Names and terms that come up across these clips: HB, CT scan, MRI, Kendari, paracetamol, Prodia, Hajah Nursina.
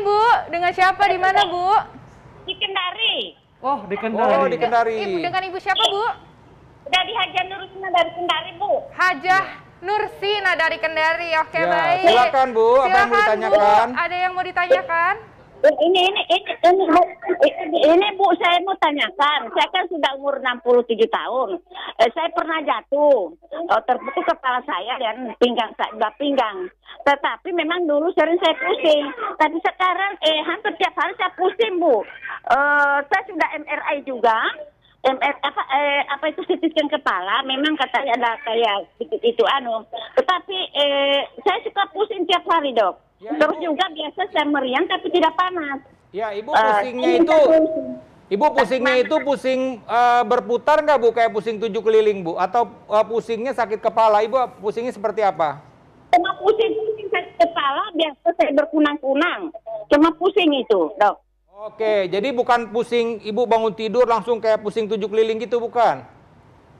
Ibu? Dengan siapa? Di mana, Bu? Di Kendari. Oh, di Kendari. Oh, di Kendari. Ibu, dengan Ibu siapa, Bu? Dari Hajah Nursina dari Kendari, Bu. Hajah Nursina dari Kendari. Oke, ya, baik. Silakan, Bu. Apa silakan, yang mau ditanyakan? Bu, ada yang mau ditanyakan? Ini Bu, saya mau tanyakan. Saya kan sudah umur 67 tahun. Saya pernah jatuh, terputus kepala saya dan pinggang, dua pinggang. Tetapi memang dulu sering saya pusing. Tapi sekarang hampir tiap hari saya pusing, Bu. Saya sudah MRI juga. Apa itu CT scan kepala, memang katanya ada kayak itu anu, tetapi saya suka pusing tiap hari, Dok. Ya, terus Ibu juga biasa saya meriang tapi tidak panas. Ya, Ibu pusingnya itu Ibu pusingnya itu pusing berputar nggak, Bu? Kayak pusing 7 keliling, Bu, atau pusingnya sakit kepala? Ibu pusingnya seperti apa? Cuma pusing sakit kepala, biasa saya berkunang-kunang, cuma pusing itu, Dok. Oke, jadi bukan pusing Ibu bangun tidur langsung kayak pusing 7 keliling gitu, bukan?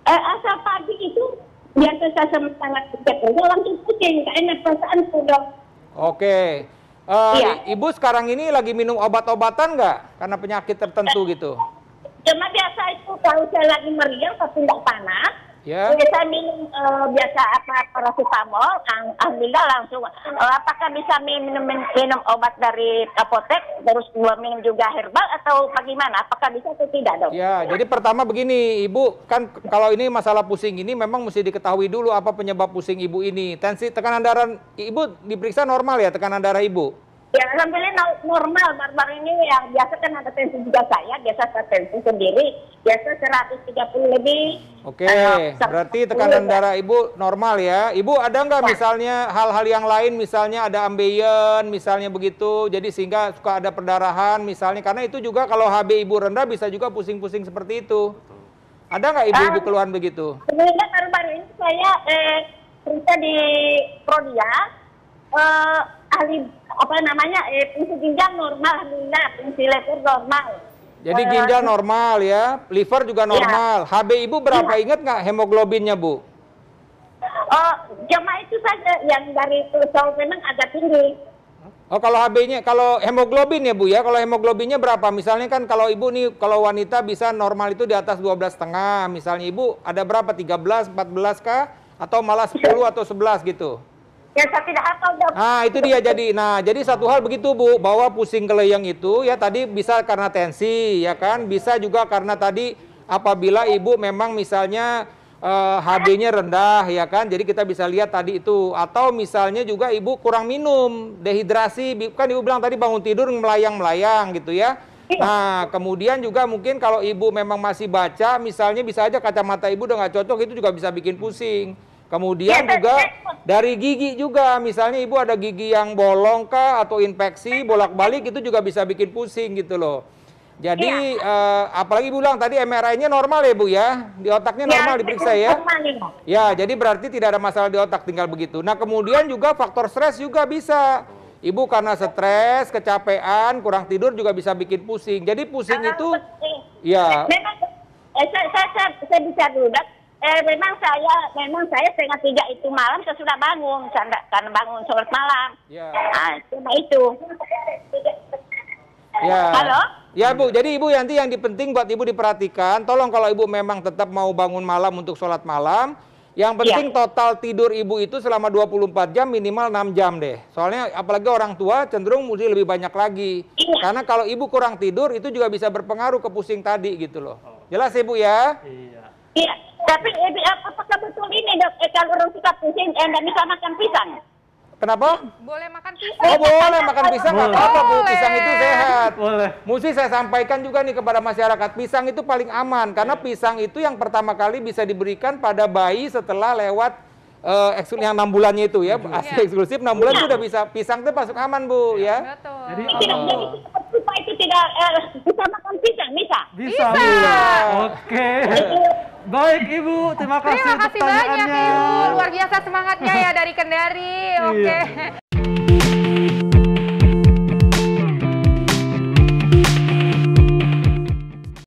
Asal pagi itu biasa saya sangat kecil, langsung pusing, kayaknya perasaanku, Dok. Oke, iya. Ibu sekarang ini lagi minum obat-obatan nggak? Karena penyakit tertentu gitu? Cuma biasa itu kalau saya lagi meriang tapi nggak panas, yeah, saya minum biasa paracetamol, alhamdulillah langsung. Apakah bisa minum obat dari apotek terus minum juga herbal atau bagaimana? Apakah bisa atau tidak, Dok? Ya, jadi pertama begini, Ibu, kan kalau ini masalah pusing ini memang mesti diketahui dulu apa penyebab pusing Ibu ini. Tensi, tekanan darah Ibu diperiksa normal ya, tekanan darah Ibu? Ya, alhamdulillah normal. Baru-baru ini yang biasa kan ada tensi juga saya, biasa saya tensi sendiri, biasa 130 lebih. Oke, berarti tekanan darah Ibu normal ya. Ibu ada nggak misalnya hal-hal yang lain, misalnya ada ambeien, misalnya begitu, jadi sehingga suka ada perdarahan misalnya, karena itu juga kalau HB Ibu rendah bisa juga pusing-pusing seperti itu. Ada nggak Ibu-ibu keluhan begitu? Sebenarnya baru-baru ini saya cerita di Prodia, ahli apa namanya, fungsi ginjal normal, alhamdulillah, fungsi liver normal. Jadi ginjal normal ya, liver juga normal. Ya. HB Ibu berapa, ingat nggak hemoglobinnya, Bu? Cuma itu saja yang dari tulang memang agak tinggi. Oh, kalau HB-nya, kalau hemoglobin ya, Bu ya, kalau hemoglobinnya berapa? Misalnya kan kalau Ibu nih, kalau wanita bisa normal itu di atas 12,5, misalnya Ibu ada berapa? 13, 14 kah? Atau malah 10 atau 11 gitu? Ya, saya tidak hafal, Dok. Nah, itu dia jadi. Nah, jadi satu hal begitu, Bu, bahwa pusing keleyang itu ya tadi bisa karena tensi, ya kan? Bisa juga karena tadi apabila Ibu memang misalnya HB-nya rendah, ya kan? Jadi kita bisa lihat tadi itu. Atau misalnya juga Ibu kurang minum, dehidrasi. Kan Ibu bilang tadi bangun tidur melayang-melayang gitu ya. Nah, kemudian juga mungkin kalau Ibu memang masih baca, misalnya bisa aja kacamata Ibu udah nggak cocok, itu juga bisa bikin pusing. Kemudian juga dari gigi juga, misalnya Ibu ada gigi yang bolong kah atau infeksi bolak-balik, itu juga bisa bikin pusing gitu loh. Jadi apalagi Ibu bilang tadi MRI-nya normal ya, Bu ya, di otaknya normal diperiksa ya. Ya, jadi berarti tidak ada masalah di otak, tinggal begitu. Nah, kemudian juga faktor stres juga bisa. Ibu karena stres, kecapean, kurang tidur juga bisa bikin pusing. Jadi pusing itu ya. Memang saya bisa dulu, Dok. Memang saya setengah 3 itu malam saya sudah bangun, karena bangun sholat malam. Ya. Nah, cuma itu. Ya. Halo? Ya, Bu, jadi Ibu nanti yang penting buat Ibu diperhatikan, tolong kalau Ibu memang tetap mau bangun malam untuk sholat malam, yang penting total tidur Ibu itu selama 24 jam minimal 6 jam deh. Soalnya apalagi orang tua cenderung mesti lebih banyak lagi. Ya. Karena kalau Ibu kurang tidur itu juga bisa berpengaruh ke pusing tadi gitu loh. Jelas ya, Bu ya? Iya. Iya. Tapi apakah betul ini, Dok, kalau orang suka pusing nggak bisa makan pisang? Kenapa? Boleh makan pisang. Oh, boleh makan pisang, nggak apa-apa, Bu. Pisang itu sehat. Boleh. Mesti saya sampaikan juga nih kepada masyarakat, pisang itu paling aman karena pisang itu yang pertama kali bisa diberikan pada bayi setelah lewat yang 6 bulannya itu ya. Eksklusif 6 bulan itu udah bisa. Pisang itu masuk aman, Bu, ya. Betul. Jadi itu tidak bisa makan pisang, bisa? Bisa. Oke. Baik, Ibu, terima kasih banyak, Ibu. Luar biasa semangatnya ya dari Kendari. Oke.